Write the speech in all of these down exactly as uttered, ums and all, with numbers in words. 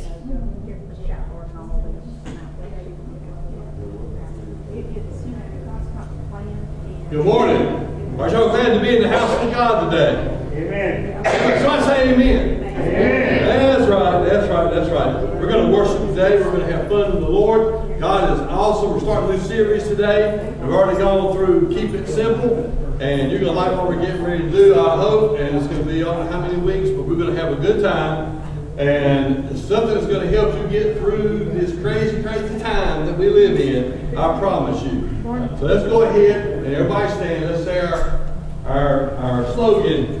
you know, the gift of the shower and all of this. It's, you know, God's got a plan. Good morning. Are y'all glad to be in the house of God today? Amen. So I say amen. Amen. That's right, that's right, that's right. We're going to worship today. We're going to have fun with the Lord. God is awesome. We're starting a new series today. We've already gone through Keep It Simple. And you're going to like what we're getting ready to do, I hope. And it's going to be, I don't know how many weeks, but we're going to have a good time. And something that's going to help you get through this crazy, crazy time that we live in, I promise you. So let's go ahead and everybody stand. Let's say our, our, our slogan.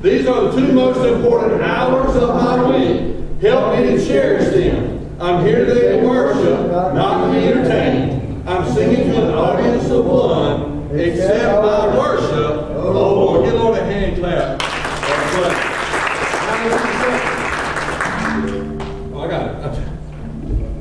These are the two most important hours of my week. Help me to cherish them. I'm here today to worship, not to be entertained. I'm singing to an audience of one. Except by worship, oh Lord, give Lord a hand clap. Oh, I got it.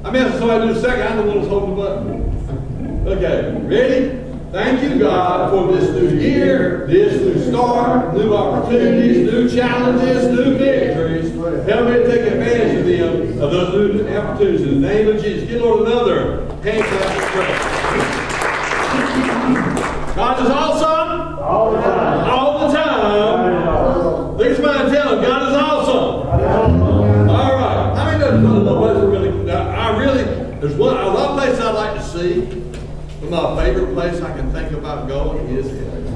I mean, if somebody do a second, I'm the one who's holding the button. Okay, ready? Thank you, God, for this new year, this new start, new opportunities, new challenges, new victories. Help me to take advantage of them, of those new opportunities. In the name of Jesus, give Lord another hand clap. God is awesome all the time. All the time. Look at somebody and tell him, God is awesome. All right. I mean, there's no place really. I really, there's one, a lot of places I'd like to see, but my favorite place I can think about going is heaven.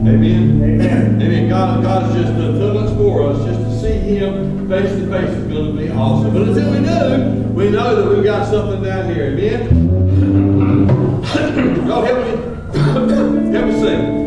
Amen. Amen. Amen. God, God has just done so much for us. Just to see Him face to face is going to be awesome. But until we do, we know that we've got something down here. Amen. Y'all help me. Help me sing.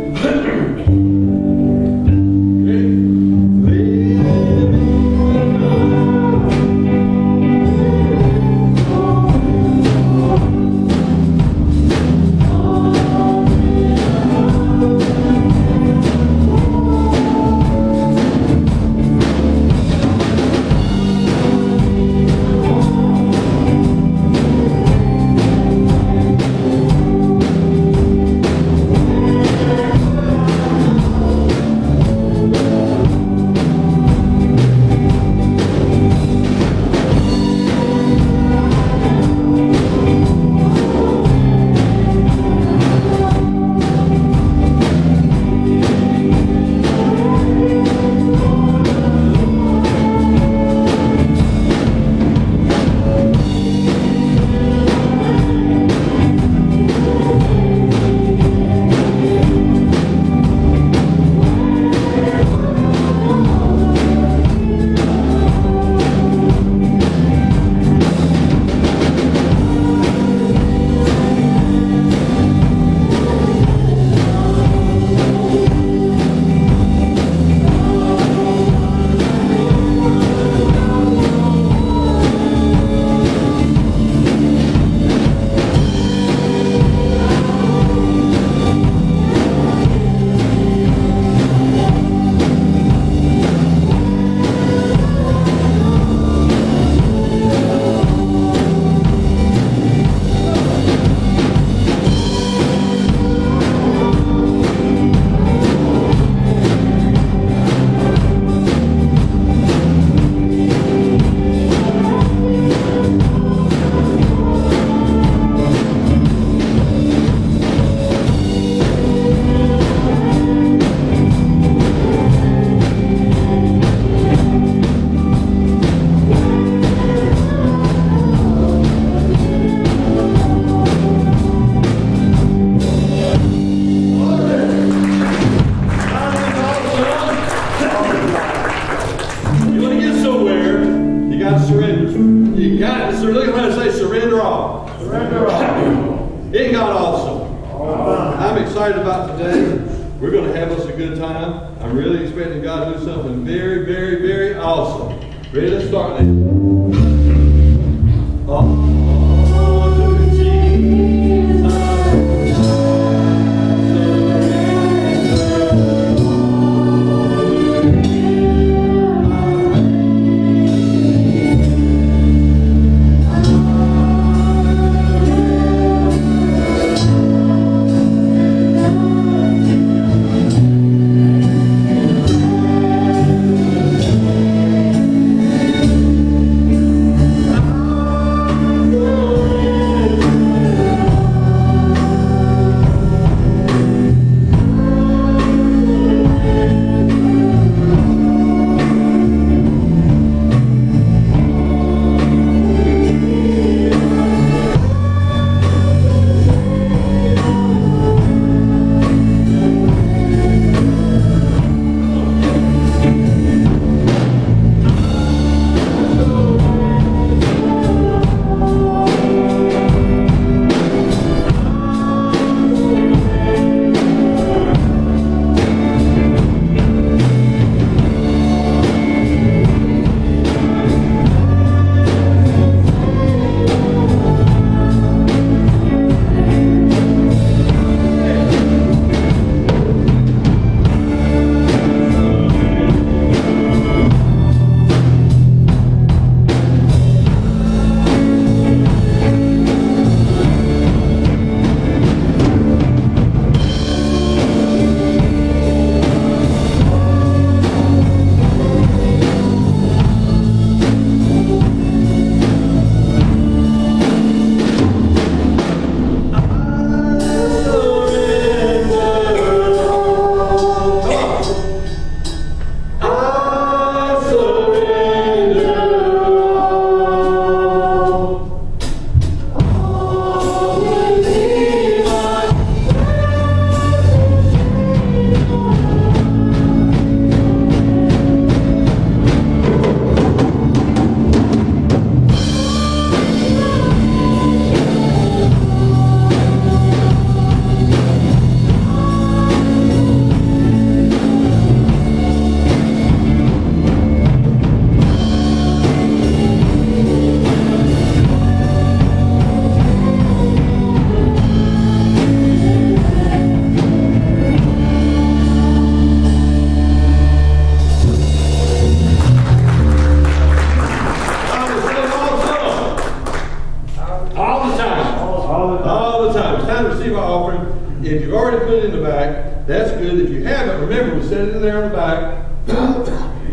That's good. If you haven't, remember, we said it in there on the back,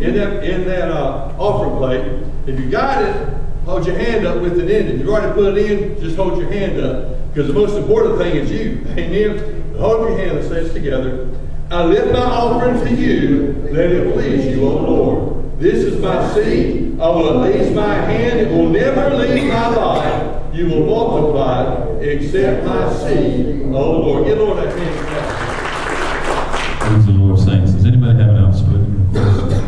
in that, in that uh, offering plate. If you got it, hold your hand up with it in. If you've already put it in, just hold your hand up. Because the most important thing is you. Amen? Hold your hand and say this together. I lift my offering to you. Let it please you, O Lord. This is my seed. I will release my hand. It will never leave my life. You will multiply except my seed, O Lord. Give Lord that hand. Praise the Lord, saints. Does anybody have an outspoken request?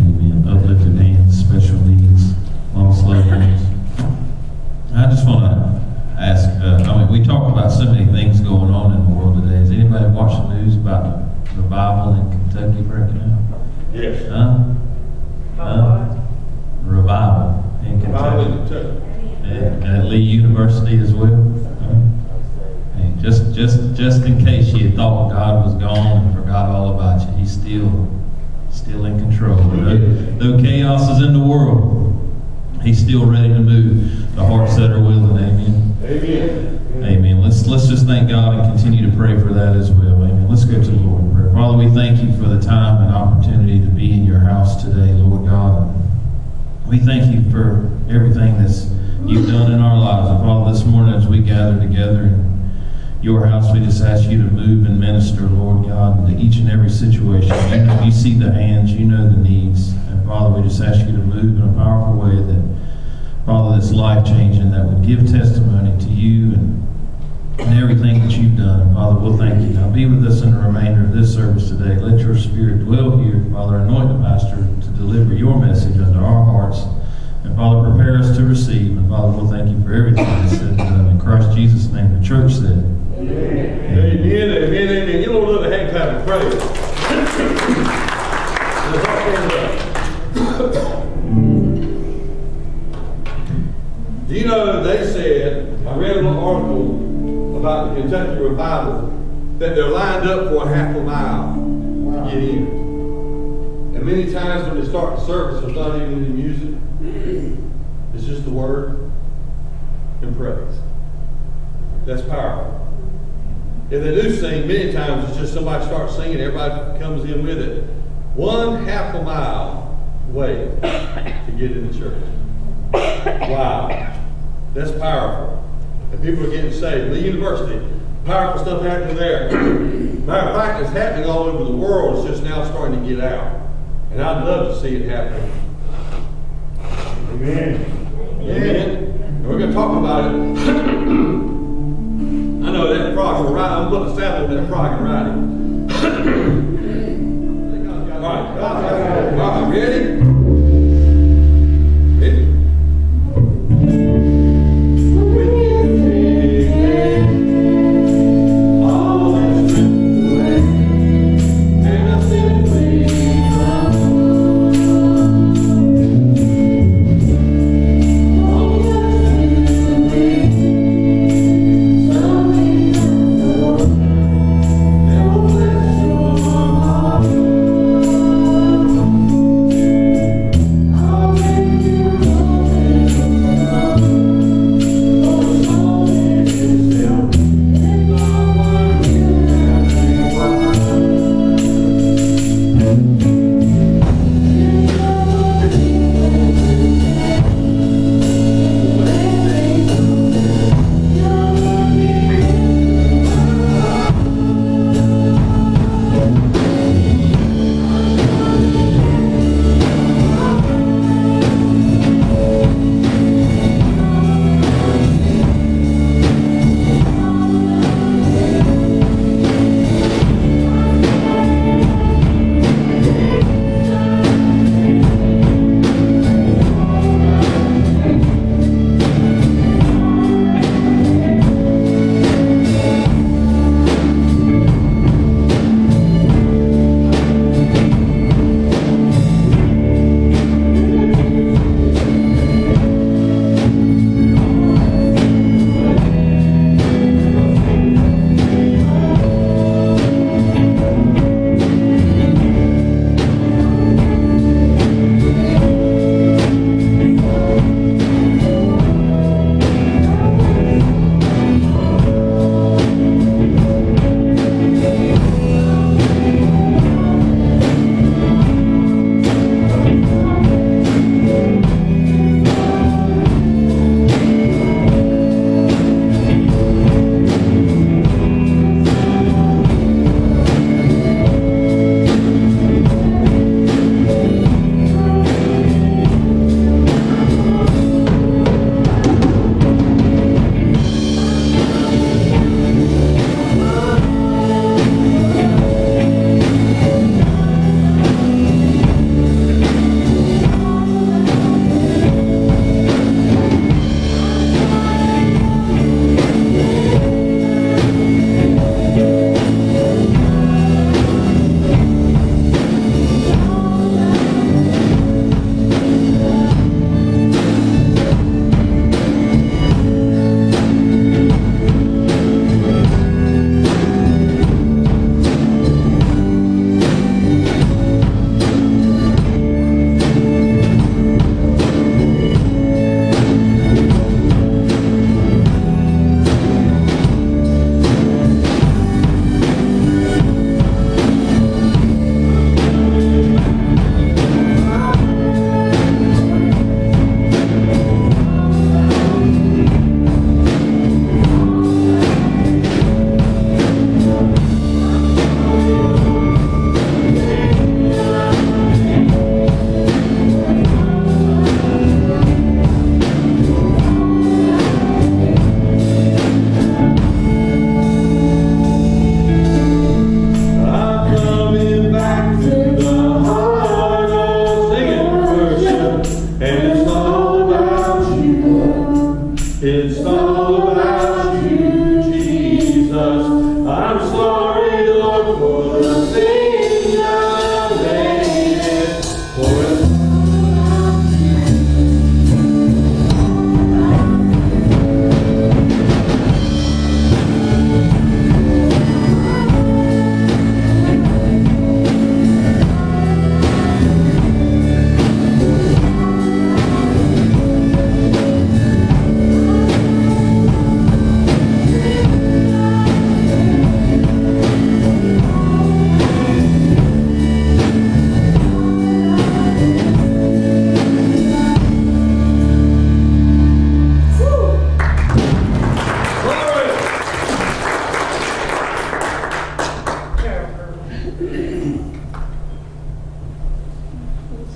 Amen. Uplifted hands, special needs, lost loved ones. I just want to ask, uh, I mean, we talk about so many things going on in the world today. Has anybody watched the news about the revival in Kentucky right now? Yes. Huh? Huh? Revival in Kentucky. And, and at Lee University as well. And just, just, just in case you thought God was gone and forgot all about you, He's still, still in control. Though, though chaos is in the world, He's still ready to move the hearts that are willing. Amen. Amen. Amen. Amen. Let's let's just thank God and continue to pray for that as well. Amen. Let's go to the Lord in prayer. Father, we thank you for the time and opportunity to be in your house today, Lord God. We thank you for everything that's you've done in our lives. And Father, this morning as we gather together in your house, we just ask you to move and minister, Lord God, into each and every situation. You know, you see the hands, you know the needs. Father, we just ask you to move in a powerful way that, Father, that's life-changing, that would give testimony to you and, and everything that you've done. And Father, we'll thank you. Now be with us in the remainder of this service today. Let your spirit dwell here. Father, anoint the pastor to deliver your message unto our hearts. And Father, prepare us to receive. And Father, we'll thank you for everything that's said and done. In Christ Jesus' name, the church said. Amen. Amen. Amen. Amen. You don't love a hand clap of praise. Do you know, they said, I read a little article about the Kentucky Revival, that they're lined up for a half a mile to get in. And many times when they start the service, there's not even any music. It's just the word and praise. That's powerful. If they do sing, many times it's just somebody starts singing, everybody comes in with it. One half a mile way to get in the church. Wow. That's powerful. And people are getting saved. Lee University, powerful stuff happening there. Matter of fact, it's happening all over the world. It's just now starting to get out. And I'd love to see it happen. Amen. Amen. And we're going to talk about it. I know that frog and riding. I'm going to sample that frog and riding. All right. All right. Ready?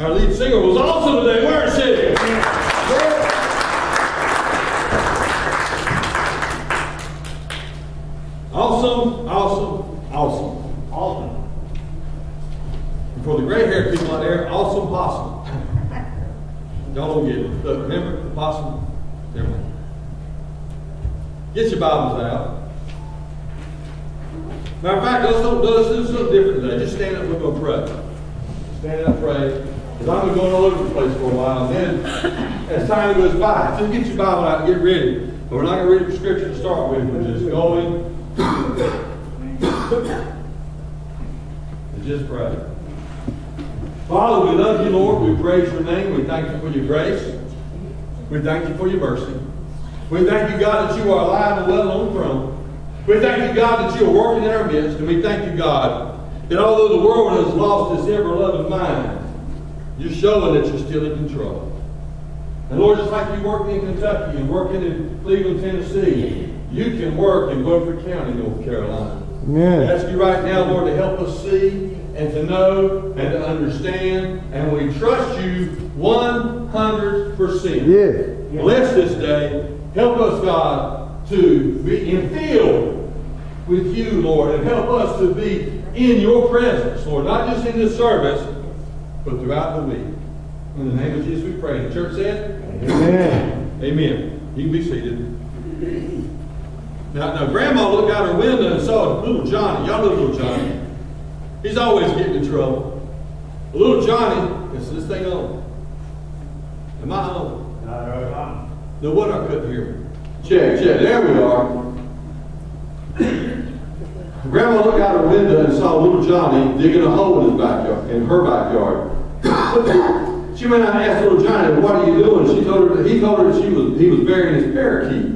Our lead singer was awesome today, weren't she? Awesome, awesome, awesome, awesome. And for the gray-haired people out there, awesome possum. Y'all don't get it. Look, remember the possum? Never mind. Get your Bibles out. Matter of fact, let's don't do something different today. Just stand up, we're going to pray. Stand up, pray. Because I'm going to go all over the place for a while. And then, as time goes by, just get your Bible out and get ready. But we're not going to read the scripture to start with. We're just going and just pray. Father, we love you, Lord. We praise your name. We thank you for your grace. We thank you for your mercy. We thank you, God, that you are alive and well on the throne. We thank you, God, that you are working in our midst. And we thank you, God, that although the world has lost its ever-loving mind, you're showing that you're still in control. And Lord, just like you working in Kentucky and working in Cleveland, Tennessee, you can work in Beaufort County, North Carolina. Amen. I ask you right now, Lord, to help us see and to know and to understand. And we trust you one hundred percent. Yeah. Bless this day. Help us, God, to be infilled with you, Lord, and help us to be in your presence, Lord, not just in this service, but throughout the week. In the name of Jesus we pray. The church said? Amen. Amen. You can be seated. Now, now Grandma looked out her window and saw little Johnny. Y'all know little Johnny. He's always getting in trouble. Little Johnny, is this thing on? Am I on? No, no, no. No, what? I couldn't hear me. Check, check. There we are. Grandma looked out her window and saw little Johnny digging a hole in his backyard, in her backyard. She went out and asked little Johnny, "What are you doing?" She told her. He told her she was. He was burying his parakeet.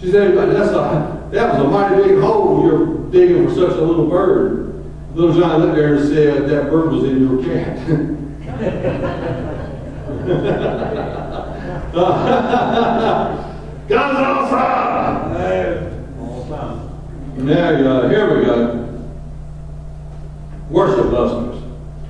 She said, "That's a that was a mighty big hole you're digging for such a little bird." Little Johnny looked there and said, "That bird was in your cat." God's awesome. There you go. Here we go. Worship listeners.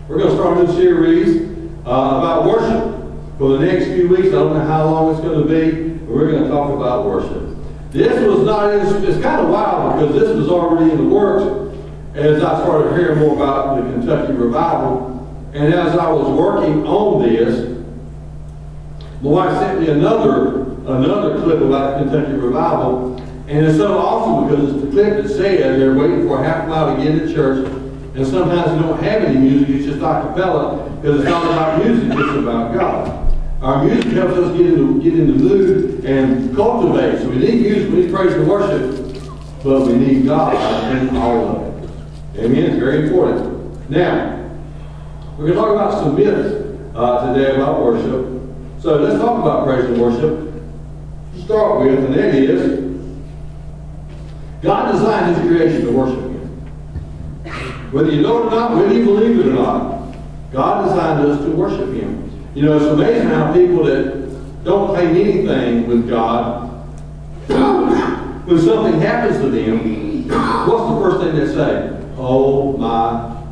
We're going to start a new series Uh, about worship for the next few weeks. I don't know how long it's going to be, but we're going to talk about worship. This was not, it's, it's kind of wild because this was already in the works as I started hearing more about the Kentucky Revival. And as I was working on this, my wife sent me another, another clip about the Kentucky Revival. And it's so awesome because it's the clip that says they're waiting for a half mile to get into church. And sometimes you don't have any music, it's just a cappella, because it's not about music, it's about God. Our music helps us get into, get into the mood and cultivate. So we need music, we need praise and worship, but we need God in all of it. Amen, it's very important. Now, we're going to talk about some myths uh, today about worship. So let's talk about praise and worship to start with, and that is, God designed his creation to worship. Whether you know it or not, whether you believe it or not, God designed us to worship him. You know, it's amazing how people that don't claim anything with God, when something happens to them, what's the first thing they say? Oh, my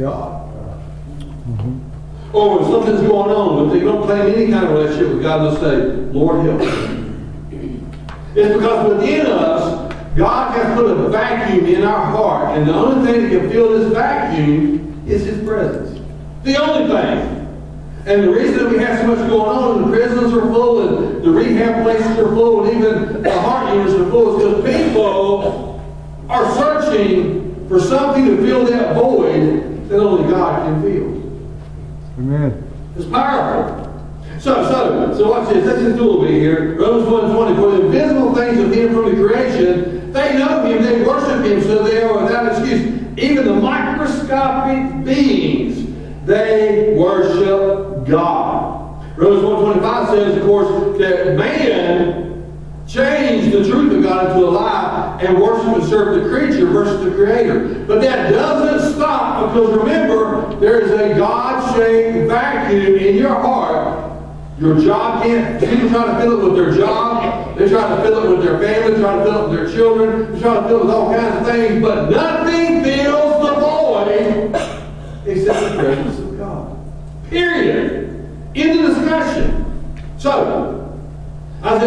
God. Mm-hmm. Or when something's going on, when they don't claim any kind of relationship with God, they'll say, Lord, help me. It's because within us, God has put a vacuum in our heart, and the only thing that can fill this vacuum is his presence. The only thing. And the reason that we have so much going on, and the prisons are full, and the rehab places are full, and even the heart units are full, is because people are searching for something to fill that void that only God can fill. Amen. It's powerful. So, so, so watch this. Let's just do a little bit here. Romans one twenty. For the invisible things of him from the creation, they know him, they worship him, so they are without excuse. Even the microscopic beings, they worship God. Romans one twenty-five says, of course, that man changed the truth of God into a lie and worship and serve the creature versus the creator. But that doesn't stop, because remember, there is a God-shaped vacuum in your heart. Your job can't, people try to fill it with their job, they try to fill it with their family, they try to fill it with their children, they try to fill it with all kinds of things, but nothing fills the void except the presence of God.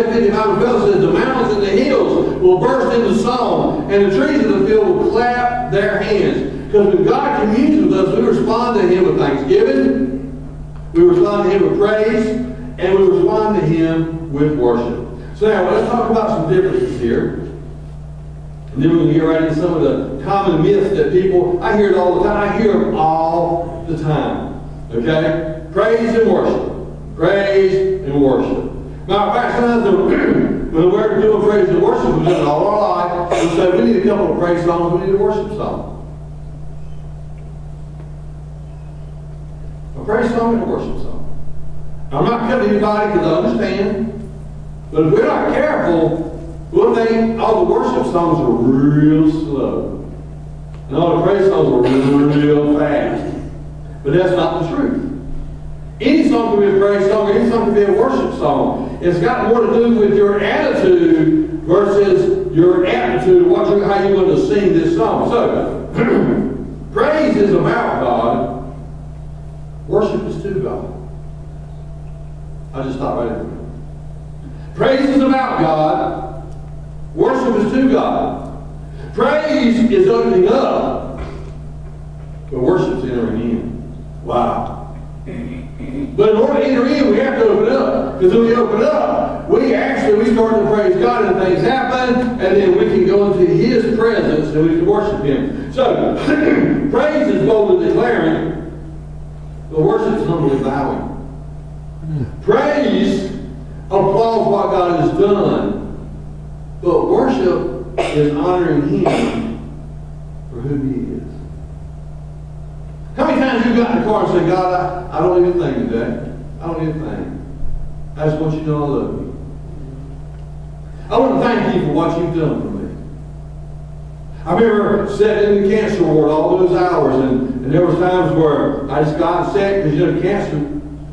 one hundred fifty thousand fellows says, the mountains and the hills will burst into song, and the trees of the field will clap their hands. Because when God communes with us, we respond to Him with thanksgiving, we respond to Him with praise, and we respond to Him with worship. So now, let's talk about some differences here. And then we can get right into some of the common myths that people, I hear it all the time, I hear them all the time. Okay? Praise and worship. Praise and worship. Now, in fact, sometimes when we're doing praise and worship, we've done it all our life, and so we need a couple of praise songs, we need a worship song. A praise song and a worship song. Now, I'm not cutting anybody because I understand, but if we're not careful, we'll think all the worship songs are real slow. And all the praise songs are real fast. But that's not the truth. Any song can be a praise song, any song can be a worship song. It's got more to do with your attitude versus your aptitude, what you, how you're going to sing this song. So, praise is about God. Worship is to God. I just stopped right there. Praise is about God. Worship is to God. Praise is opening up, but worship is entering in. Wow. But in order to enter in, we have to open up. Because when we open up, we actually we start to praise God and things happen, and then we can go into His presence and we can worship Him. So, praise is boldly declaring, but worship is humbly bowing. Praise applauds what God has done. But worship is honoring Him for who He is. How many times have you got in the car and said, God, I, I don't even think today. I don't even think. I just want you to know I love you. I want to thank you for what you've done for me. I remember sitting in the cancer ward all those hours, and, and there was times where I just got sick because, you know, cancer.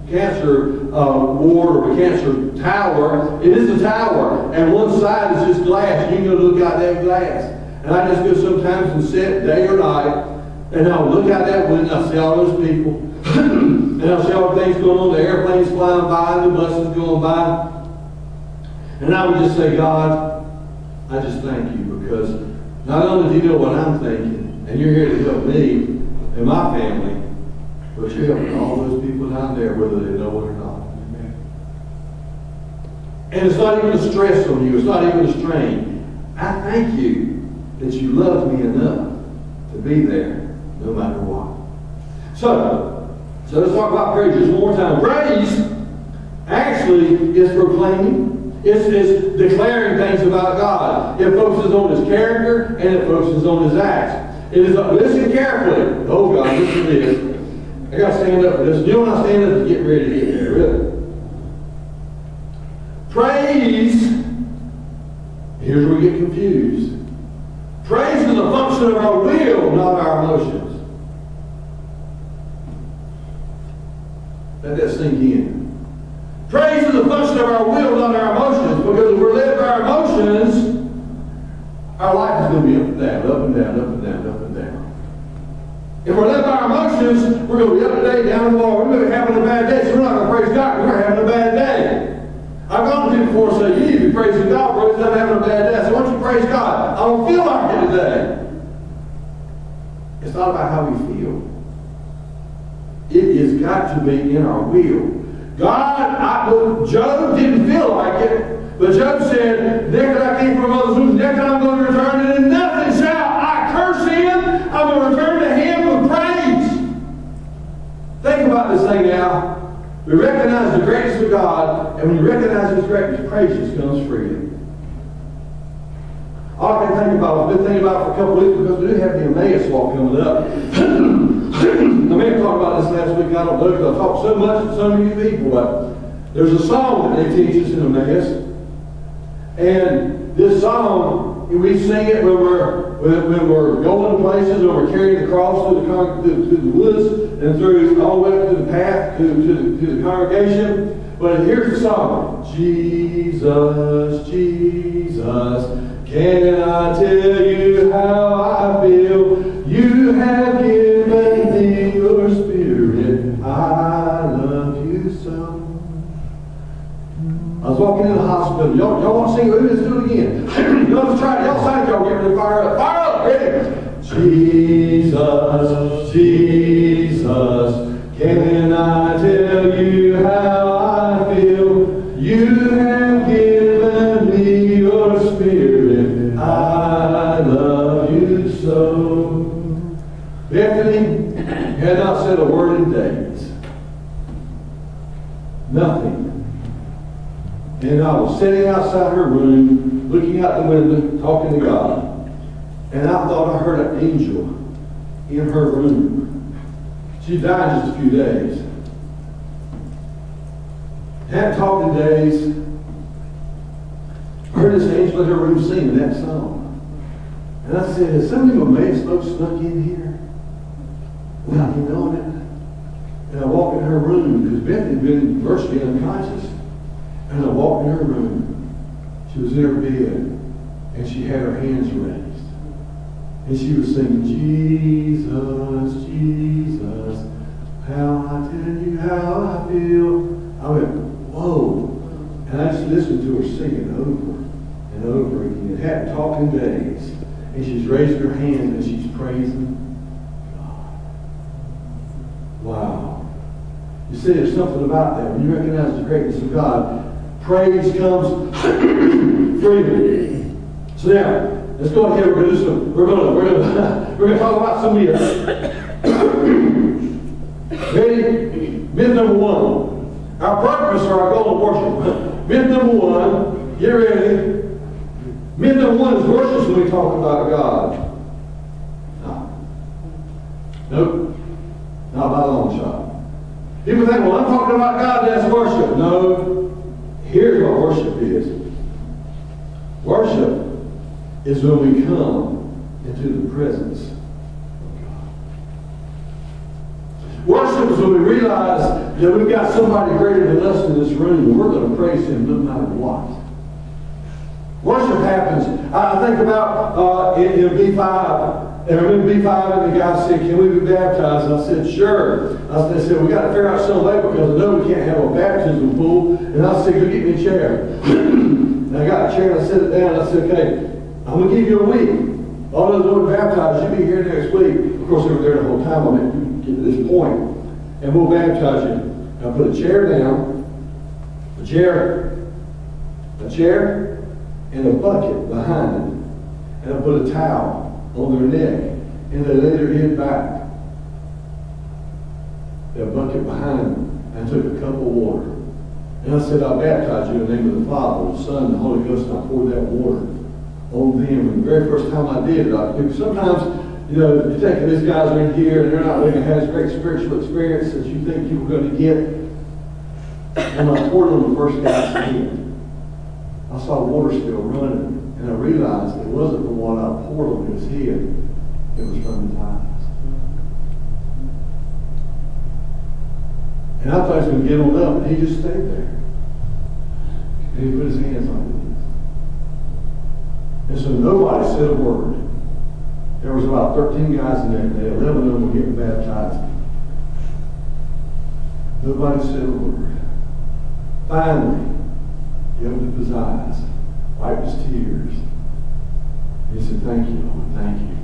cancer uh, ward or a cancer tower. It is a tower, and one side is just glass. You can go look out that glass. And I just go sometimes and sit day or night, and I'll look out that window, I'll see all those people, and I'll see all the things going on, the airplanes flying by, the buses going by. And I would just say, God, I just thank you, because not only do you know what I'm thinking, and you're here to help me and my family, but you're helping all those people down there, whether they know it or not. Amen. And it's not even a stress on you. It's not even a strain. I thank you that you love me enough to be there no matter what. So, so let's talk about praise just one more time. Praise actually is proclaiming. It's, it's declaring things about God. It focuses on His character, and it focuses on His acts. It is, listen carefully. Oh God, listen to this. I got to stand up for this. You know when I stand up to get ready to get there, really. Praise, here's where we get confused. Praise is a function of our will, not our emotions. Let that sink in. Praise is a function of our will, not our emotions. Because if we're led by our emotions, our life is going to be up and down, up and down, up and down, up and down. If we're led by our emotions, we're going to be up today, down tomorrow. We're going to be having a bad day, so we're not going to praise God. We're having a bad day. I've gone to people before and said, you need to be praising God, bro, because I'm having a bad day. So why don't you praise God? I don't feel like it today. It's not about how we feel. It has got to be in our will. God, I, well, Job didn't feel like it, but Job said, there that I came from other rooms, there that I'm going to return, and in nothing shall I curse Him. I'm going to return to Him. Think about this thing now. We recognize the greatness of God, and when you recognize His greatness, praise just comes freely. All I can think about, I've been thinking about it for a couple of weeks, because we do have the Emmaus walk coming up. I may have talked about this last week, I don't know, because I talked so much to some of you people, but there's a song that they teach us in Emmaus. And this song, we sing it when we're, when, when we're going to places, when we're carrying the cross through the, through, through the woods, and through all the way up to the path, to, to, to the congregation. But here's the song. Jesus, Jesus, can I tell you how I feel? You have given me your spirit. I love you so. I was walking in the hospital. Jesus, Jesus, can I tell you how I feel? You have given me your spirit. I love you so. Bethany had not said a word in days. Nothing. And I was sitting outside her room, looking out the window, talking to God. And I thought I heard an angel in her room. She died just a few days. Hadn't talked in days. I heard this angel in her room singing that song. And I said, has something amazing snuck in here without me knowing it? And I walked in her room, because Beth had been virtually unconscious. And I walked in her room. She was in her bed, and she had her hands raised. And she was singing, Jesus, Jesus, how I tell you how I feel. I went, whoa. And I just listened to her singing over and over again. It hadn't talked in days. And she's raising her hand and she's praising God. Wow. You see, there's something about that. When you recognize the greatness of God, praise comes freely. So now, let's go ahead and we're going to do some, we're going to, we're going to, we're going to talk about some myths. Ready? Myth number one. Our breakfast or our goal of worship. Myth number one. Get ready. Myth number one is worship when we talk about God. No. Nope. Not by a long shot. People think, well, I'm talking about God, that's worship. No. Here's what worship is. Worship is when we come into the presence of God. Worship is when we realize that we've got somebody greater than us in this room, and we're going to praise Him no matter what. Worship happens. I think about uh, in, in B five, and I remember B five, and the guy said, "Can we be baptized?" And I said, "Sure." I said, "We got to figure out some way because I know we can't have a baptism pool." And I said, "Go get me a chair." And I got a chair and I set it down. And I said, "Okay. I'm going to give you a week. All those who are baptized, you'll be here next week." Of course, they were there the whole time. I mean, get to this point, and we'll baptize you. Now, put a chair down, a chair, a chair, and a bucket behind it. And I put a towel on their neck, and they laid their head back. Their bucket behind them, and took a cup of water. And I said, "I baptize you in the name of the Father, the Son, and the Holy Ghost," and I poured that water on them. And the very first time I did it, I do. Sometimes, you know, you think these guys are in here and they're not really going to have as great spiritual experience as you think you were going to get. And I poured on the first guy's hand. I saw water still running, and I realized it wasn't the one I poured on his head, it was from his eyes. And I thought he was going to get on up, and he just stayed there. And he put his hands on it. And so nobody said a word. There was about thirteen guys in that day. eleven of them were getting baptized. Nobody said a word. Finally, he opened up his eyes, wiped his tears. He said, "Thank you, Lord. Thank you.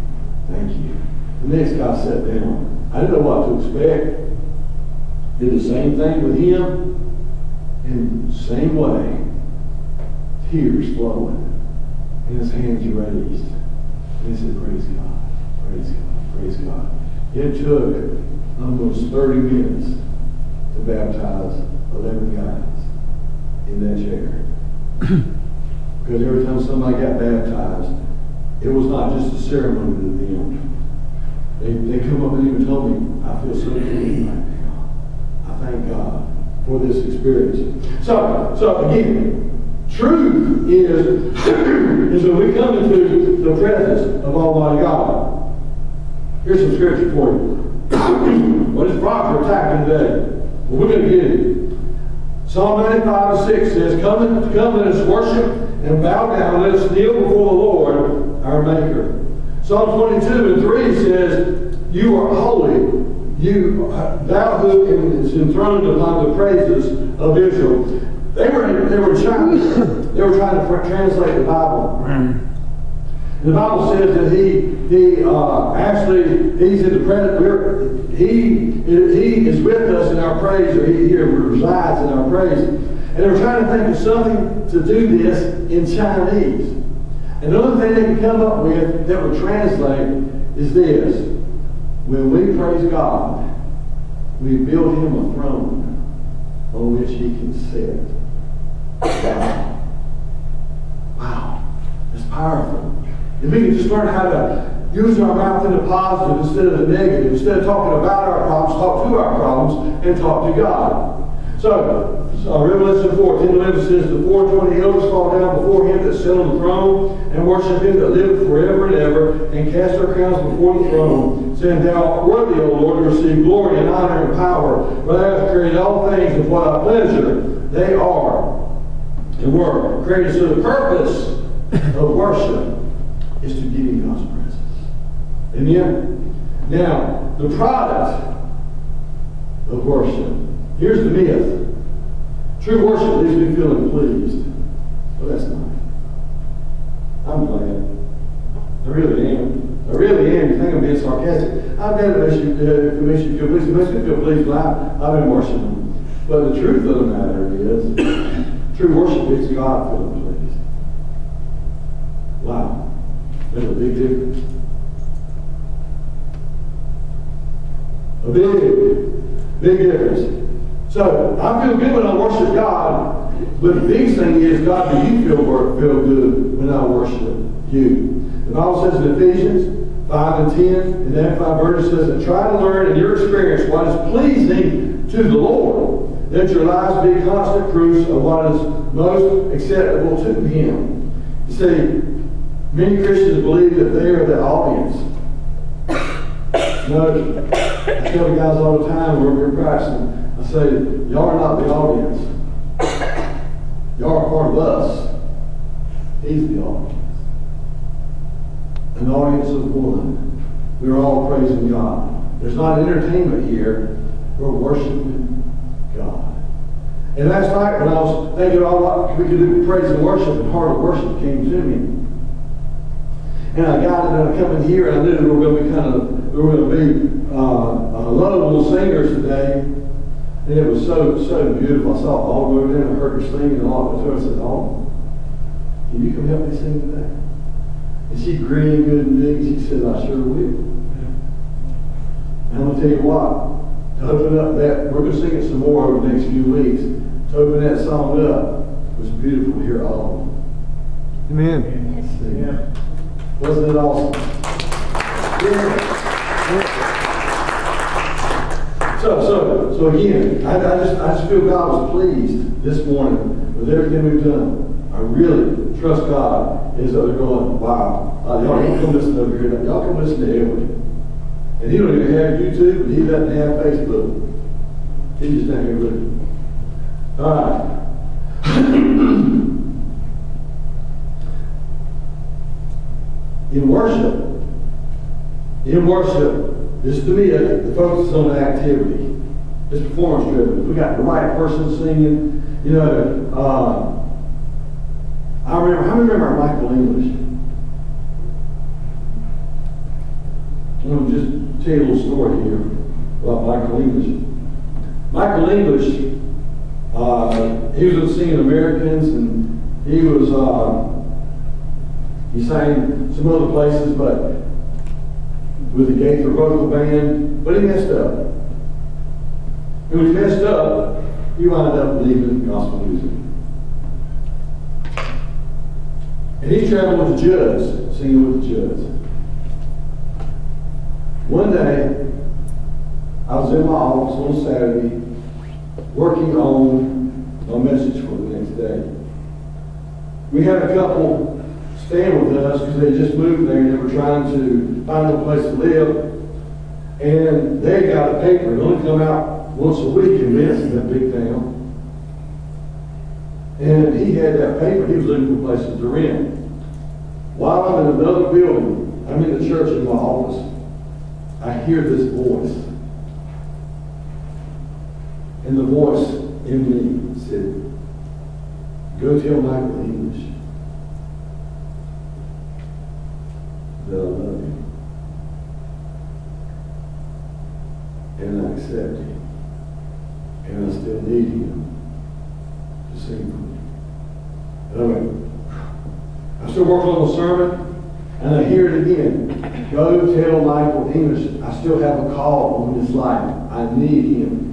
Thank you." The next guy sat down. I didn't know what to expect. Did the same thing with him. In the same way, tears flowing. And his hands raised. And he said, "Praise God, praise God, praise God." It took almost thirty minutes to baptize eleven guys in that chair. Because every time somebody got baptized, it was not just a ceremony to them. They, they come up and even told me, "I feel so clean right now. I thank God for this experience." So, so again, truth is, is when we come into the presence of Almighty God. Here's some scripture for you. What is proper attacking today? Well, we're going to get it. Psalm ninety-five and six says, come, and, come and let us worship and bow down. Let us kneel before the Lord, our Maker. Psalm twenty-two and three says, "You are holy, you, thou who is enthroned upon the praises of Israel." They were, they were trying, they were trying to translate the Bible. And The Bible says that he he uh, actually he's in the presence. He he is with us in our praise, or he here resides in our praise. And they were trying to think of something to do this in Chinese. And the only thing they could come up with that would translate is this: when we praise God, we build him a throne on which he can sit. Wow! Wow! That's powerful. If we can just learn how to use our mouth in the positive instead of the negative, instead of talking about our problems, talk to our problems and talk to God. So, so Revelation four, ten eleven says, the four twenty elders fall down before him that sat on the throne and worship him that liveth forever and ever, and cast their crowns before the throne, saying, thou art worthy, O Lord, to receive glory and honor and power, for thou hast created all things with what thy pleasure they are and were created. So the purpose of worship is to give you God's presence. Amen? Now, the product of worship. Here's the myth. True worship leaves me feeling pleased. Well, that's nice. I'm glad. I really am. I really am. You think I'm being sarcastic. I'm glad it makes you, uh, it makes you feel pleased. It makes me feel pleased. I, I've been worshiping. But the truth of the matter is, true worship makes God feel pleased. Wow. There's a big difference. A big, big difference. So, I feel good when I worship God, but the big thing is, God, do you feel, work, feel good when I worship you? The Bible says in Ephesians five and ten, and that five verse says, and try to learn in your experience what is pleasing to the Lord, that your lives be constant proofs of what is most acceptable to him. You see, many Christians believe that they are the audience. You know, I tell the guys all the time when we're practicing, I say, y'all are not the audience. Y'all are part of us. He's the audience. An audience of one. We're all praising God. There's not entertainment here. We're worshiping God. And last night when I was thinking all about we could do praise and worship, and heart of worship came to me. And I got it, and I come in here, and I knew that we were going to be kind of, we were going to be uh, uh, lovable singers today. And it was so, so beautiful. I saw all over there, and I heard her singing, and I walked up to her and said, "Oh, can you come help me sing today?" And she grinned good and big, and she said, "I sure will." And I'm going to tell you what, to open up that, we're going to sing it some more over the next few weeks. To open that song up was beautiful to hear all of them. Amen. Amen. Wasn't it awesome? Yeah. So, so, so again, I, I just, I just feel God was pleased this morning with everything we've done. I really trust God. Is that they're going, wow, uh, y'all can come listen over here. Y'all can listen to everything. And he don't even have YouTube, and he doesn't have Facebook. He's just not here with it. All right. In worship, in worship, this to me, the focus is on the activity. It's performance driven. We got the right person singing. You know, uh, I remember. I remember Michael English. I'm going to just tell you a little story here about Michael English. Michael English, uh, he was in Singing Americans, and he was. Uh, He sang some other places, but with the Gaither vocal band, but he messed up. And when he messed up, he wound up leaving gospel music. And he traveled with the Judds, singing with the Judds. One day, I was in my office on Saturday, working on my message for the next day. We had a couple staying with us because they just moved there and they were trying to find a place to live. And they got a paper and only come out once a week in Benson, that big town. And he had that paper, he was looking for places to rent. While I'm in another building, I'm in the church in my office, I hear this voice. And the voice in me said, "Go tell Michael English and I accept him. And I still need him to sing for me. Anyway, I still work on the sermon, and I hear it again. Go tell Michael English, I still have a call on his life. I need him.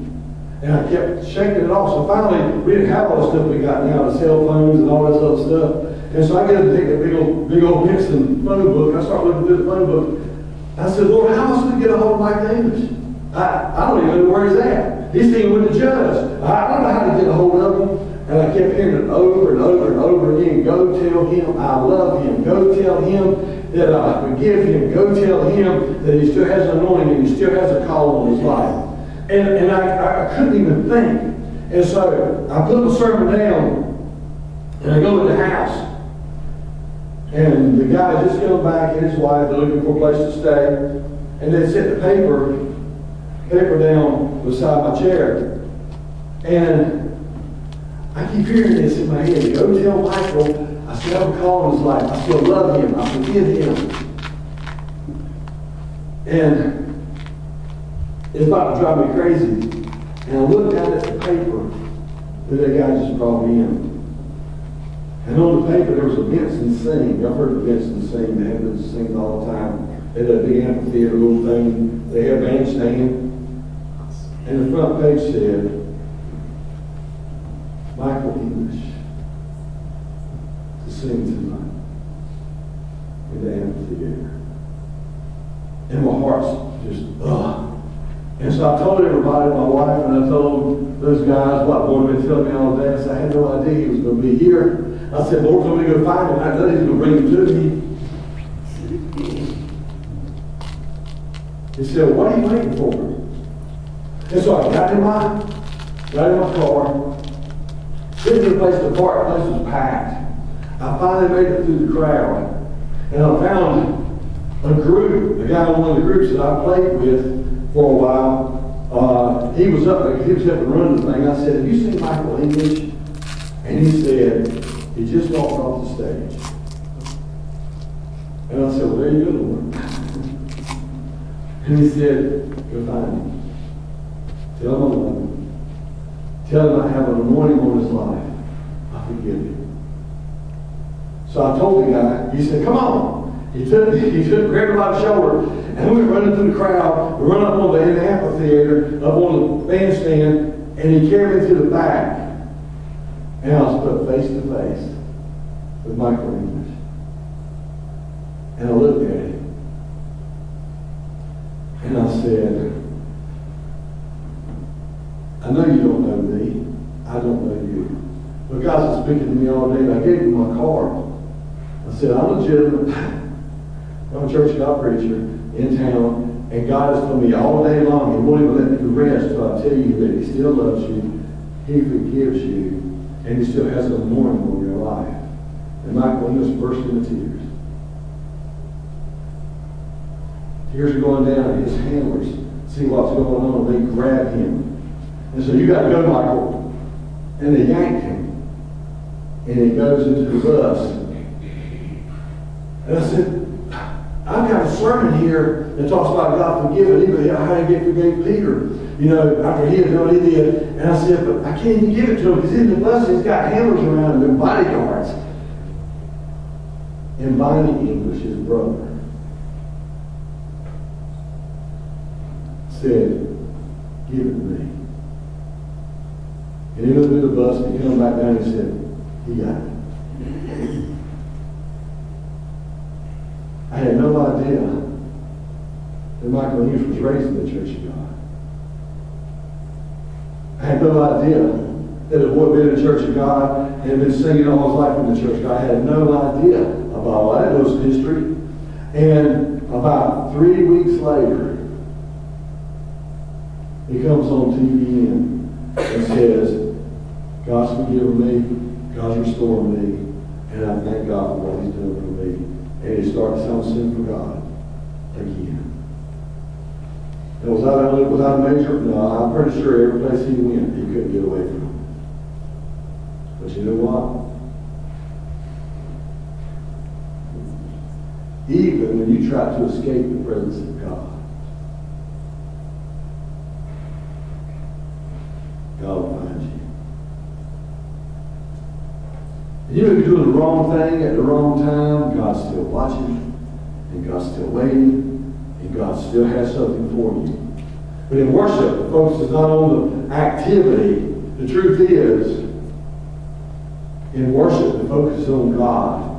And I kept shaking it off. So finally, we didn't have all the stuff we got now, the cell phones and all this other stuff. And so I get to take a big old, big old Benson phone book. I start looking through the phone book. I said, Lord, how am I supposed to get a hold of Michael English? I, I don't even know where he's at. He's sitting with the Judds. I, I don't know how to get a hold of him. And I kept hearing it over and over and over again. Go tell him I love him. Go tell him that I forgive him. Go tell him that he still has an anointing and he still has a call on his life. And, and I, I couldn't even think. And so I put the sermon down and I go to the house. And the guy just come back and his wife, they're looking for a place to stay. And they set the paper, paper down beside my chair. And I keep hearing this in my head. Go tell Michael, I still have a call in his life. I still love him. I forgive him. And it's about to drive me crazy. And I looked down at the paper that that guy just brought me in. And on the paper there was a Benson Sing. I've heard of Benson Sing. They have been singing all the time. They had a big amphitheater little thing. They had a bandstand. And the front page said, Michael English to sing tonight in the amphitheater. And my heart's just, ugh. And so I told everybody, my wife, and I told those guys what Lord had been telling me all day. I said, I had no idea he was going to be here. I said, Lord, let me go find him. I know he's going to bring him to me. He said, what are you waiting for? And so I got in my, got in my car. This is a place, the park, the place was packed. I finally made it through the crowd. And I found a group, a guy in one of the groups that I played with for a while. Uh, he was up there, he was helping run the thing. I said, have you seen Michael English? And he said, he just walked off the stage. And I said, well, there you go, Lord. And he said, go find him. Tell him I love him. Tell him I have an anointing on his life. I forgive him. So I told the guy, he said, come on. He took, he took, grabbed him by the shoulder. And we were running through the crowd, we run up on the amphitheater, up on the bandstand, and he carried me to the back. And I was put face to face with Michael English. And I looked at him. And I said, I know you don't know me. I don't know you. But God's been speaking to me all day, and I gave him my card. I said, I'm legitimate. I'm a church God preacher in town, and God has told me all day long, he won't even let me rest until I tell you that he still loves you, he forgives you, and he still has an anointing on your life. And Michael English burst into tears. Tears are going down, his handlers see what's going on, and they grab him. And so you got to go, Michael. And they yank him. And he goes into the bus. And I said, I've got a sermon here that talks about God forgiving Peter, how he forgave Peter, you know, after he had done what he did. And I said, but I can't even give it to him because he's in the bus, he's got handlers around him and bodyguards. And Benny English, his brother, said, give it to me. And he went through the bus and he came back down and he said, he got it. I had no idea that Michael English was raised in the Church of God. I had no idea that it would have been the Church of God and had been singing all his life in the Church of God. I had no idea about all that. It was history. And about three weeks later, he comes on T V N and says, God's forgiven me, God's restored me, and I thank God for what he's done for me. And he started singing for God again. And was I done without a measure? No, I'm pretty sure every place he went, he couldn't get away from it. But you know what? Even when you try to escape the presence of God, And you know, if you're doing the wrong thing at the wrong time, God's still watching, and God's still waiting, and God still has something for you. But in worship, the focus is not on the activity. The truth is, in worship, the focus is on God.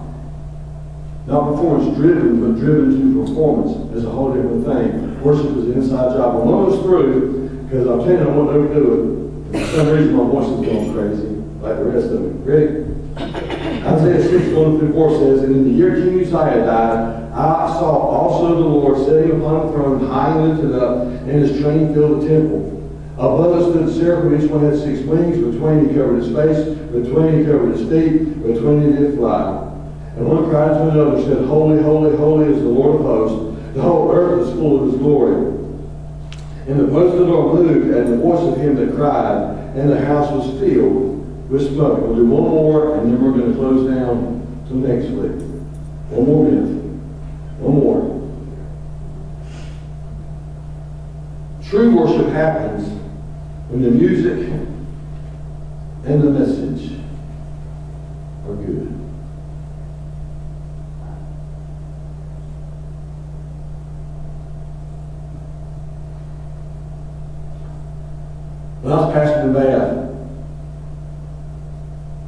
Not performance-driven, but driven to performance is a whole different thing. Worship is an inside job. I'm almost through, because I'm telling you, I won't overdo it. For some reason, my voice is going crazy, like the rest of it. Ready? Isaiah six, one through four says, "And in the year King Uzziah died, I saw also the Lord sitting upon a throne, high and lifted up, and his train filled the temple. Above us stood seraphim, each one had six wings. With twain he covered his face, with twain he covered his feet, with twain he did fly. And one cried to another and said, Holy, holy, holy is the Lord of hosts. The whole earth is full of his glory. And the voice of the Lord moved at the voice of him that cried, and the house was filled with smoke." We'll do one more, and then we're going to close down till next week. One more minute. One more. True worship happens when the music and the message are good. When I was pastoring Bath,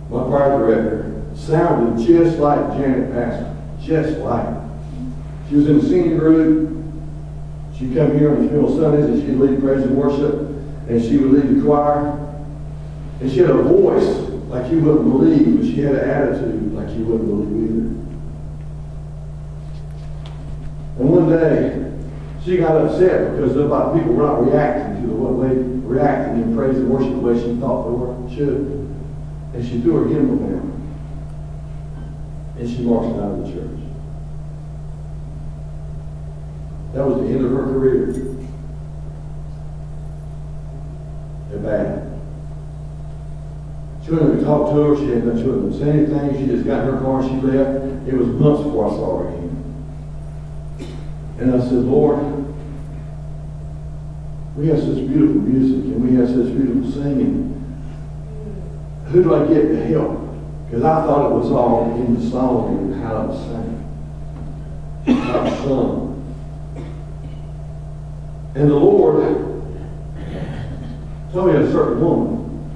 my choir director sounded just like Janet Pastor, just like her. She was in the singing group. She'd come here on the funeral Sundays and she'd lead praise and worship, and she would lead the choir. And she had a voice like you wouldn't believe, but she had an attitude like you wouldn't believe either. And one day, she got upset because a lot of people were not reacting to the way they reacted in praise and worship the way she thought they were should. And she threw her hymnal down. And she marched out of the church. That was the end of her career. At Bath. She wouldn't even talk to her. She hadn't done say anything. She just got in her car and she left. It was months before I saw her again. And I said, "Lord, we have such beautiful music and we have such beautiful singing. Who do I get to help?" Because I thought it was all in the song and how it was sang, how it was sung. And the Lord told me a certain woman.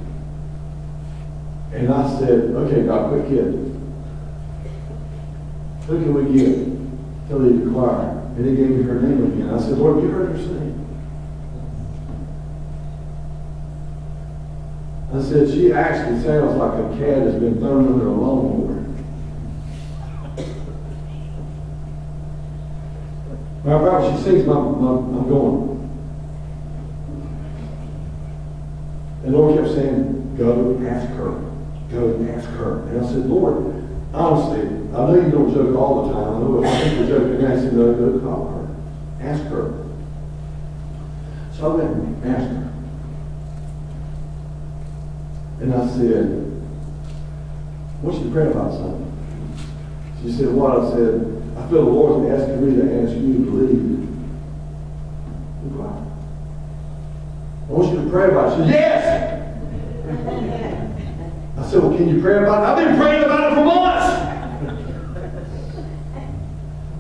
And I said, "Okay, God, quit kidding. Who can we get to lead the choir?" And he gave me her name again. I said, "Lord, have you heard her sing?" I said, "She actually sounds like a cat has been thrown under a lawnmower." Now, Barbara, she sings, my, my, I'm going. And the Lord kept saying, "Go ask her. Go ask her." And I said, "Lord, honestly, I know you don't joke all the time. I know if I think you're joking, I said, no, go call her. Ask her." So I went and asked her. And I said, "What's your prayer about something?" She said, "What?" I said, "I feel the Lord's asking me to ask you to believe." Wow. "I want you to pray about it." She said, "Yes!" I said, "Well, can you pray about it?" "I've been praying about it for months."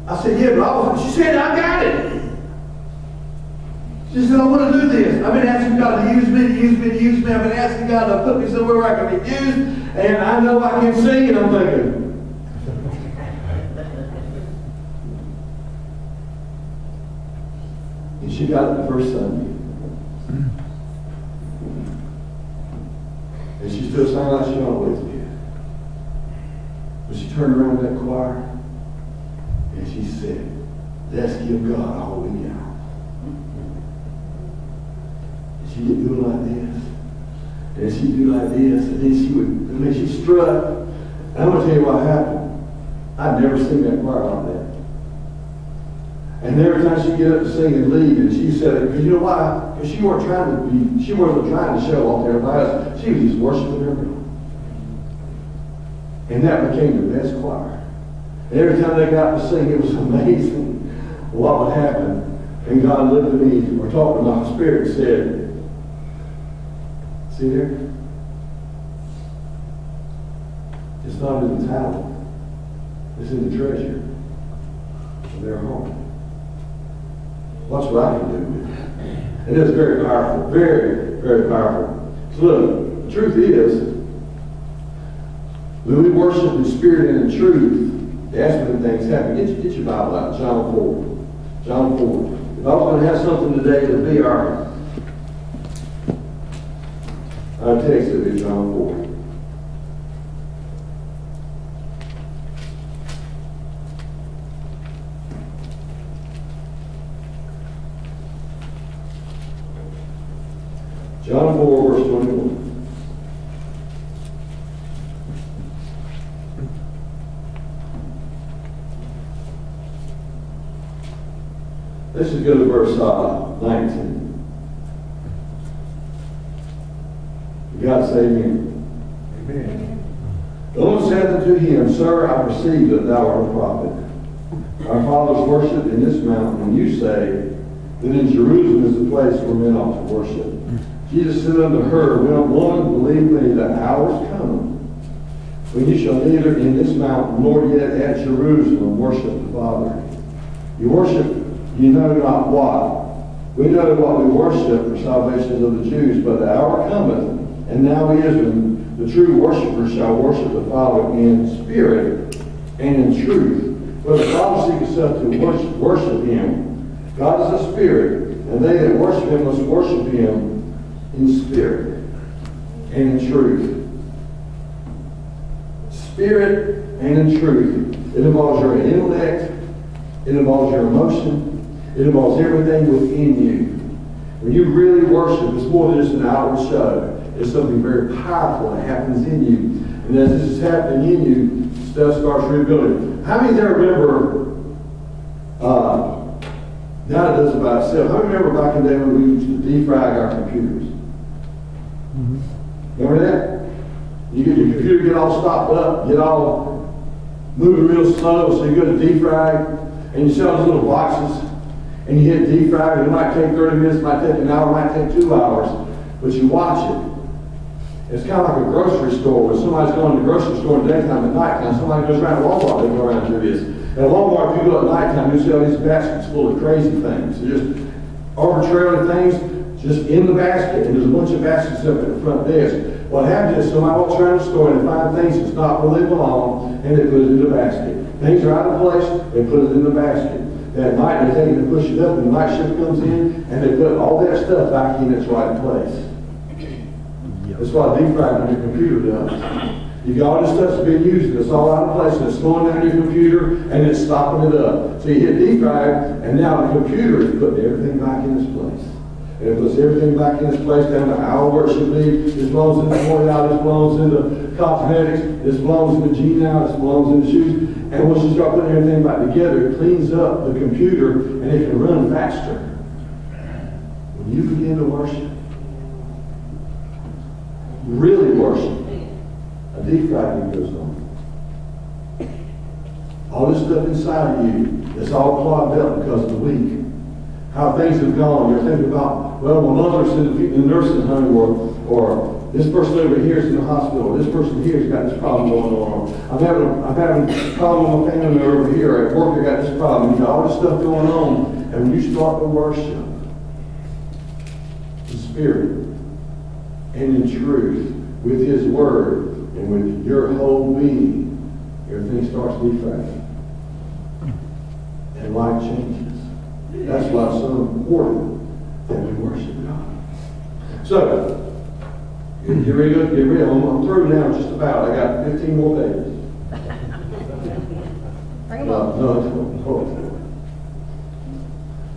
I said, "Yeah, but I was," she said, "I got it." She said, "I want to do this. I've been asking God to use me, to use me, to use me. I've been asking God to put me somewhere where I can be used, and I know I can sing," and I'm thinking. And she got it the first Sunday. And she still sang like she always did. But she turned around that choir. And she said, "Let's give God all we got." And she would do like this. And she'd do like this. And then she would, and then she strut. And I'm going to tell you what happened. I'd never seen that choir like that. And every time she'd get up to sing and leave, and she said it, because you know why? Because she weren't trying to be, she wasn't trying to show off to everybody else. She was just worshiping everyone. And that became the best choir. And every time they got to sing, it was amazing what would happen. And God looked at me, or talked to my spirit, and said, "See there? It's not in the title. It's in the treasure of their home. Well, that's what I can do with it. It is very powerful. Very, very powerful. So look, the truth is, when we worship in spirit and in truth, that's when things happen. Get your, get your Bible out. John four. John four. If I was going to have something today, it would be our, our text would be John four. John four, verse twenty-one. Let's just go to verse uh, nineteen. God save him. Amen. The Lord said unto him, Sir, I perceive that thou art a prophet. Our fathers worshipped in this mountain, and you say that in Jerusalem is the place where men ought to worship. Jesus said unto her, Will woman, believe me, the hour is coming when you shall neither in this mountain nor yet at Jerusalem worship the Father. You worship, you know not what. We know what we worship for salvation of the Jews, but the hour cometh, and now is, when the true worshipers shall worship the Father in spirit and in truth. For the Father seeketh such to worship, worship him. God is a spirit, and they that worship him must worship him in spirit and in truth. Spirit and in truth. It involves your intellect. It involves your emotion. It involves everything within you. When you really worship, it's more than just an outward show. It's something very powerful that happens in you. And as this is happening in you, stuff starts rebuilding. How many there remember, uh, now it does it by itself. How many remember back in the day when we used to defrag our computers? Remember that? You get your computer get all stopped up, get all moving real slow, so you go to defrag, and you set those little boxes, and you hit defrag, and it might take thirty minutes, it might take an hour, it might take two hours, but you watch it. It's kind of like a grocery store. When somebody's going to the grocery store in daytime and nighttime, somebody goes around Walmart, they go around through this. At Walmart, if you go at nighttime, you see all these baskets full of crazy things. They're just arbitrary things, just in the basket, and there's a bunch of baskets up at the front desk. What happens is somebody will turn the store and find things that's not where they belong, and they put it in the basket. Things are out of place, they put it in the basket. That night they take it and push it up, and the night shift comes in, and they put all that stuff back in its right place. Yep. That's what defragging your computer does. You got all this stuff that's been used, and it's all out of place, and it's slowing down your computer, and it's stopping it up. So you hit defrag, and now the computer is putting everything back in its place. And it puts everything back in its place down to our work should be. This belongs in the point out, this belongs in the cosmetics, this belongs in the jean out, this belongs in the shoes. And once you start putting everything back together, it cleans up the computer and it can run faster. When you begin to worship, really worship, a defragment goes on. All this stuff inside of you, it's all clogged up because of the weak. How things have gone. You're thinking about, well, my mother's in the nursing home, or, or this person over here is in the hospital, or this person here has got this problem going on. I'm having a, I'm having a problem with my family over here. At work, I got this problem. You got all this stuff going on. And when you start to worship in spirit and in truth, with his word, and with your whole being, everything starts defracting. And life changes. That's why it's so important that we worship God. So, get ready, get ready. I'm, I'm through now just about. I got fifteen more days. No, no, no.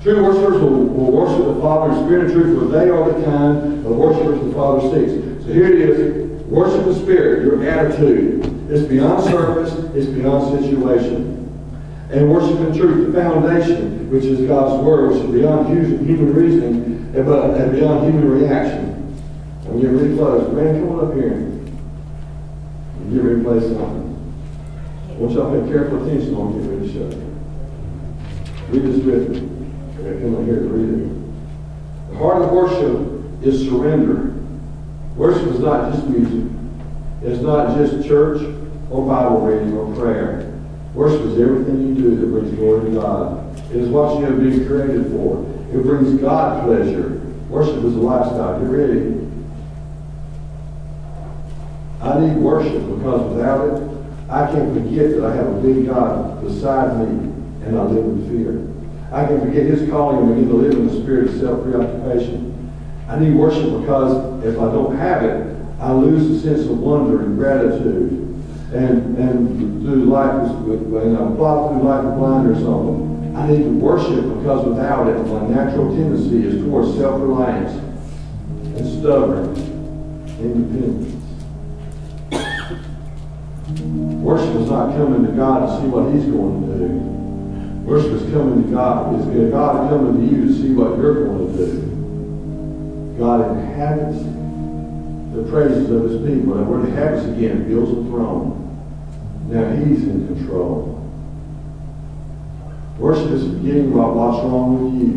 True worshipers will, will worship the Father in spirit and truth, for they are the kind of worshipers the Father seeks. So here it is. Worship the Spirit, your attitude. It's beyond service, it's beyond situation. And worship in truth, the foundation, which is God's word, which is beyond human reasoning and beyond human reaction. When you really close, man, come on up here. And you replace something. I want y'all to pay careful attention on what I'm getting ready to show you. Read this with me. Come on here to read it. The heart of worship is surrender. Worship is not just music. It's not just church. or Bible reading or prayer. Worship is everything you do that brings glory to God. It is what you have been created for. It brings God pleasure. Worship is a lifestyle. You ready? I need worship because without it, I can forget that I have a big God beside me and I live in fear. I can forget His calling and begin to live in the spirit of self-preoccupation. I need worship because if I don't have it, I lose the sense of wonder and gratitude and, and through life, and I plod through life blind or something. I need to worship because without it, my natural tendency is towards self-reliance and stubborn independence. Worship is not coming to God to see what He's going to do. Worship is coming to God. It's God coming to you to see what you're going to do. God inhabits the praises of His people. And where He inhabits again, builds a throne. Now He's in control. Worship is forgetting about what's wrong with you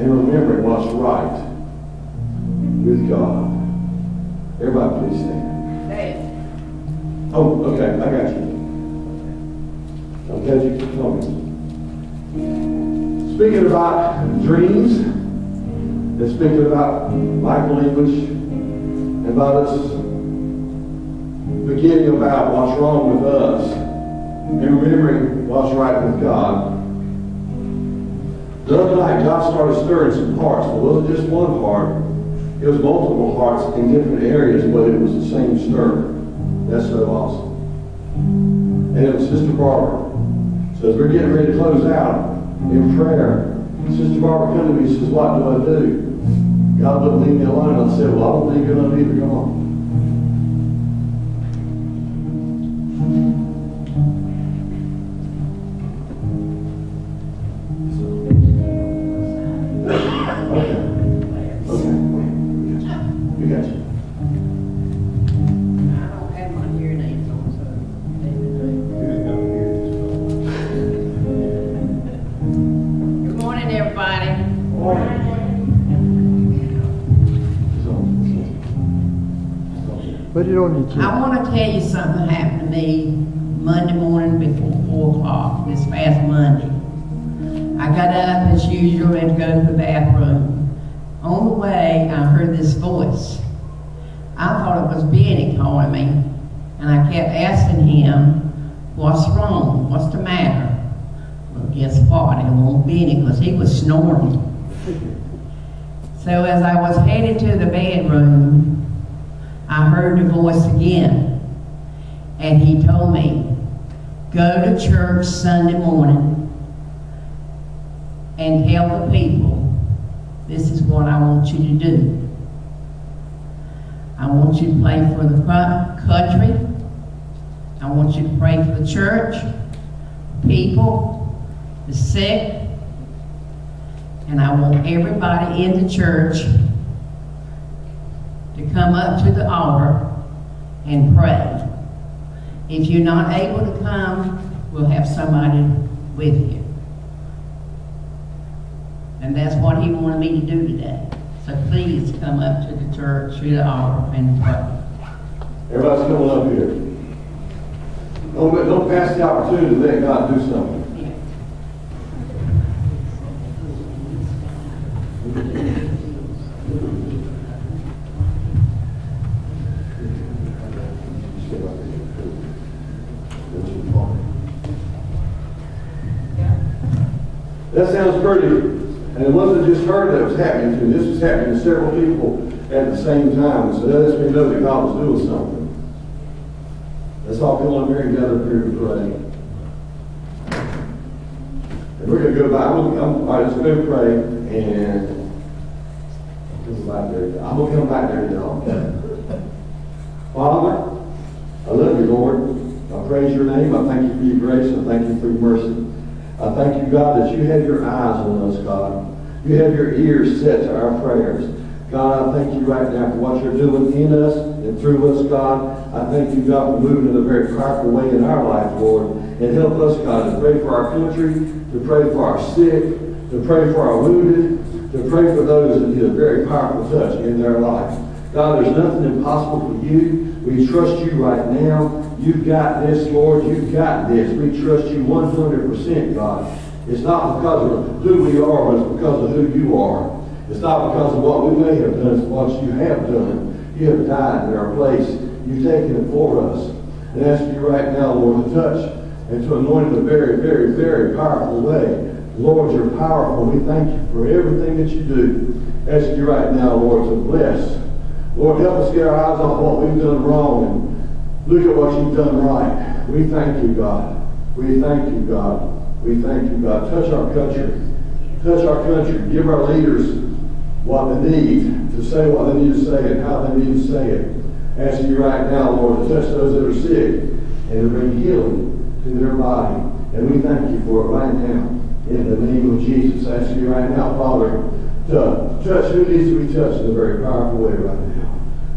and remembering what's right with God. Everybody please stand. Oh, okay, I got you. I'm glad you could tell me. Speaking about dreams, and speaking about Michael English, and about us forgetting about what's wrong with us, and remembering what's right with God. The other night, God started stirring some hearts. It wasn't just one heart. It was multiple hearts in different areas, but it was the same stir. That's so awesome. And it was Sister Barbara. So as we're getting ready to close out in prayer, Sister Barbara came to me and says, what do I do? God wouldn't leave me alone. And I said, well, I don't leave you alone either. Come on. Okay. Okay. We got you. I want to tell you something happened to me Monday morning before four o'clock, this past Monday. I got up as usual and go to the bathroom. On the way, I heard this voice. I thought it was Benny calling me, and I kept asking him, what's wrong? What's the matter? Well, guess what? It won't Benny, because he was snoring. So as I was headed to the bedroom, I heard a voice again, and he told me, go to church Sunday morning and tell the people, this is what I want you to do. I want you to play for the country. I want you to pray for the church, people, the sick, and I want everybody in the church to come up to the altar and pray. If you're not able to come, we'll have somebody with you. And that's what he wanted me to do today. So please come up to the church, to the altar, and pray. Everybody's coming up here. Don't, don't pass the opportunity to let God do something. That sounds pretty, and it wasn't just her that was happening to me. This was happening to several people at the same time, so that lets me know that God was doing something. Let's all come on here together here to pray. And we're going to go by. I'm, I'm, all right, let's go pray, and I'm going to come back there, y'all. Father, I love you, Lord. I praise your name. I thank you for your grace. I thank you for your mercy. I thank you, God, that you have your eyes on us, God. You have your ears set to our prayers. God, I thank you right now for what you're doing in us and through us, God. I thank you, God, for moving in a very powerful way in our life, Lord. And help us, God, to pray for our country, to pray for our sick, to pray for our wounded, to pray for those that need a very powerful touch in their life. God, there's nothing impossible for you. We trust you right now. You've got this, Lord. You've got this. We trust you one hundred percent, God. It's not because of who we are, but it's because of who you are. It's not because of what we may have done, it's what you have done. You have died in our place. You've taken it for us. And ask you right now, Lord, to touch and to anoint in a very, very, very powerful way. Lord, you're powerful. We thank you for everything that you do. Ask you right now, Lord, to bless. Lord, help us get our eyes off what we've done wrong and look at what you've done right. We thank you, God. We thank you, God. We thank you, God. Touch our country. Touch our country. Give our leaders what they need to say what they need to say and how they need to say it. Ask you right now, Lord, to touch those that are sick and to bring healing to their body. And we thank you for it right now. In the name of Jesus, I ask you right now, Father, to touch who needs to be touched in a very powerful way right now.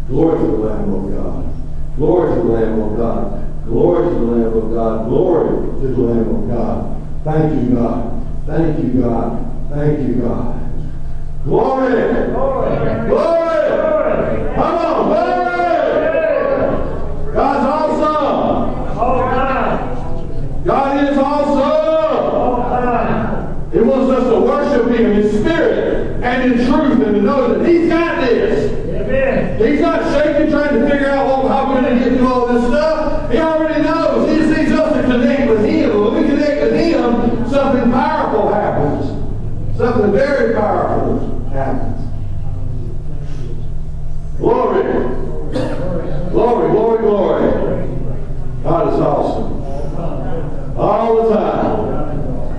Glory to the Lamb of God. Glory to the Lamb of God. Glory to the Lamb of God. Glory to the Lamb of God. Thank you, God. Thank you, God. Thank you, God. Glory! Glory! Glory! Come on, baby! God's awesome. All right. God is awesome. All right. He wants us to worship him in spirit and in truth and to know that he's got this. Amen. He's not shaking trying to figure out well, how we're going to get through all this stuff. He already knows. He just needs us to connect with him. When we connect with him, something powerful happens. Something very powerful happens. Glory. Glory, glory, glory. God is awesome. All the time.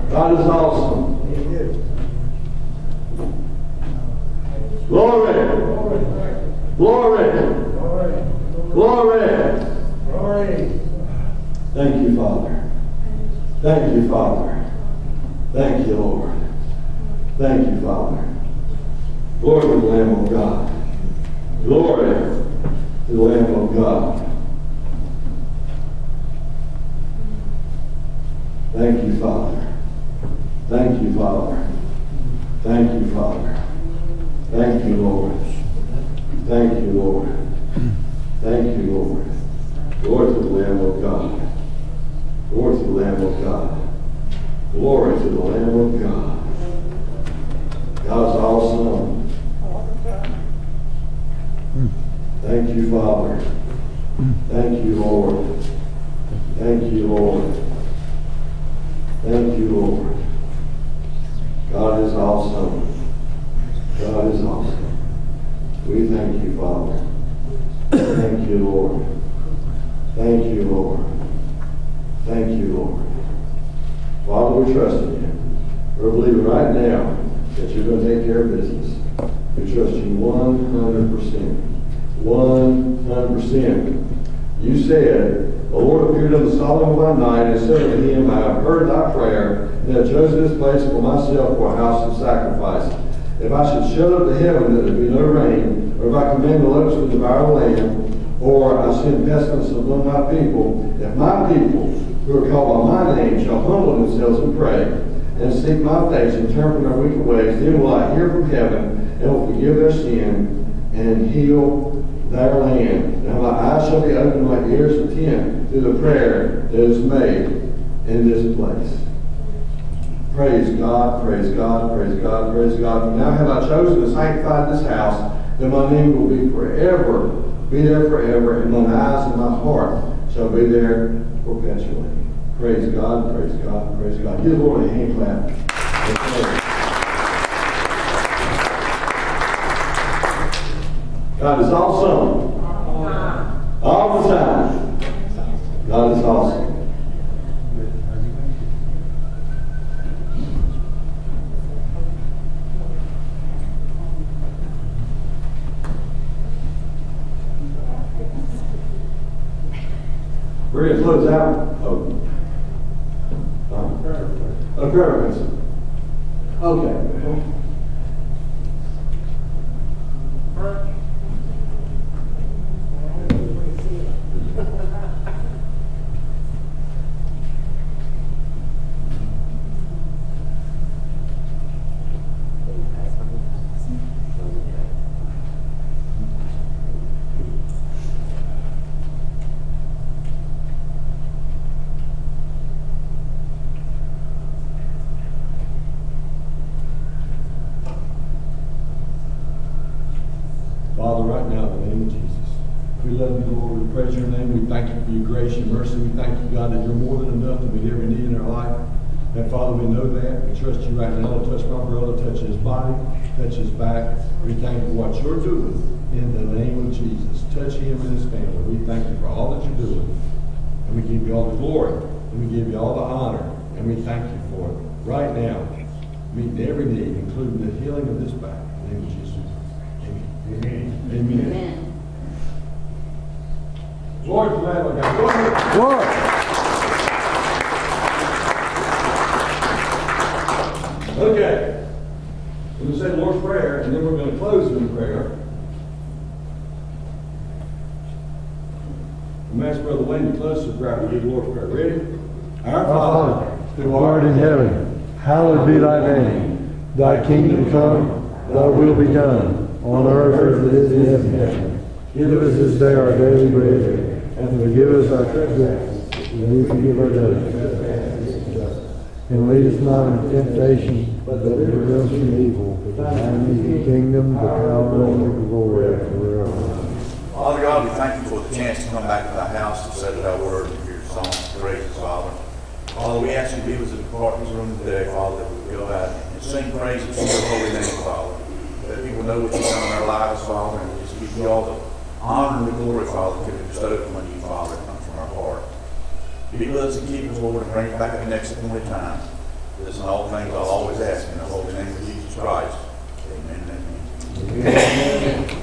God is awesome. Glory. Glory. Glory. Glory. Thank you, Father. Thank you, Father. Thank you, Lord. Thank you, Father. Glory to the Lamb of God. Glory. The Lamb of God. Thank you, Father. Thank you, Father. Thank you, Father. Thank you, Lord. Thank you, Lord. Thank you, Lord. Glory to the Lamb of God. Glory to the Lamb of God. Glory to the Lamb of God. God's awesome. Thank you, Father. Thank you, Lord. Thank you, Lord. Thank you, Lord. God is awesome. God is awesome. We thank you, Father. Thank you, Lord. Thank you, Lord. Thank you, Lord. Father, we trust in you. We're believing right now that you're going to take care of business. We trust you one hundred percent. one hundred percent. You said, the Lord appeared unto Solomon one night and said to him, I have heard thy prayer, and have chosen this place for myself for a house of sacrifice. If I should shut up the heaven that there be no rain, or if I command the locusts to devour the land, or I send pestilence among my people, if my people who are called by my name shall humble themselves and pray, and seek my face and turn from their wicked ways, then will I hear from heaven and will forgive their sin and heal their land. Now my eyes shall be open, my ears attend to the prayer that is made in this place. Praise God, praise God, praise God, praise God. Now have I chosen to sanctify this house, that my name will be forever, be there forever, and mine eyes and my heart shall be there perpetually. Praise God, praise God, praise God. Give the Lord a hand clap. God is awesome. All the time. God is awesome. We're going to close out. Oh. Uh, a prayer request. Okay. Father, right now, in the name of Jesus, we love you, Lord. We praise your name. We thank you for your grace and mercy. We thank you, God, that you're more than enough to meet every need in our life. And Father, we know that. We trust you right now. Touch my brother, touch his body, touch his back. We thank you for what you're doing in the name of Jesus. Touch him and his family. We thank you for all that you're doing. And we give you all the glory. And we give you all the honor. And we thank you for it. Right now, meeting every need, including the healing of this back. In the name of Jesus. Amen. Amen. Amen. Amen. Glory to the Lamb of God. Glory. Okay. We're going to say the Lord's Prayer, and then we're going to close in prayer. I'm going to ask Brother Wayne to close the prayer. We'll do the Lord's Prayer. Ready? Our Father, who art in heaven, hallowed be thy name. Thy kingdom come, thy will be done, on earth as it is in heaven. Give us this day our daily bread, and forgive us our trespasses, and we forgive our debtors. And lead us not into temptation, but deliver us from evil. For thine is the kingdom, the power, and the glory forever. Father God, we thank you for the chance to come back to thy house and set our word and hear song and praises, Father. Father, we ask you to be with us in the Parker's room today, Father, that we go out and sing praises to your holy name, Father. That people know what you've done in our lives, Father, and just give you all the honor and the glory, Father, that can be bestowed upon you, Father, that comes from our heart. Be with us and keep us, Lord, and bring us back at the next appointed time. This and all things I'll always ask in the holy name of Jesus Christ. Amen. Amen. Amen.